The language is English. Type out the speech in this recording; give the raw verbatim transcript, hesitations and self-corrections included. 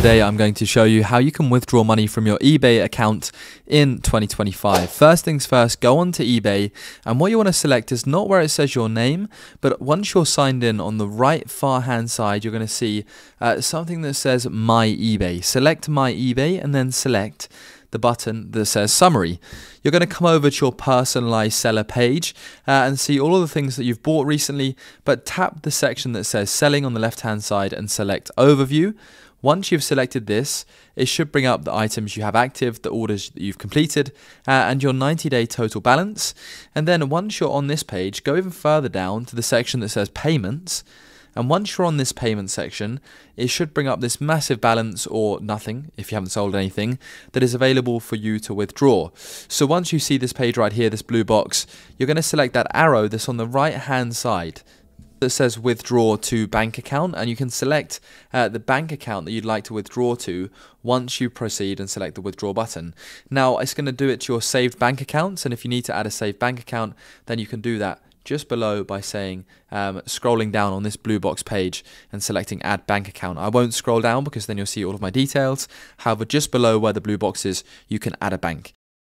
Today I'm going to show you how you can withdraw money from your eBay account in twenty twenty-five. First things first, go on to eBay, and what you want to select is not where it says your name, but once you're signed in on the right far hand side, you're going to see uh, something that says My eBay. Select My eBay and then select the button that says Summary. You're going to come over to your personalized seller page uh, and see all of the things that you've bought recently, but tap the section that says Selling on the left hand side and select Overview. Once you've selected this, it should bring up the items you have active, the orders that you've completed, uh, and your ninety day total balance. And then once you're on this page, go even further down to the section that says Payments. And once you're on this payment section, it should bring up this massive balance, or nothing if you haven't sold anything, that is available for you to withdraw. So once you see this page right here, this blue box, you're going to select that arrow that's on the right hand side that says Withdraw to Bank Account, and you can select uh, the bank account that you'd like to withdraw to once you proceed and select the Withdraw button. Now it's going to do it to your saved bank accounts, and if you need to add a saved bank account, then you can do that just below by saying, um, scrolling down on this blue box page and selecting Add Bank Account. I won't scroll down because then you'll see all of my details. However, just below where the blue box is, you can add a bank.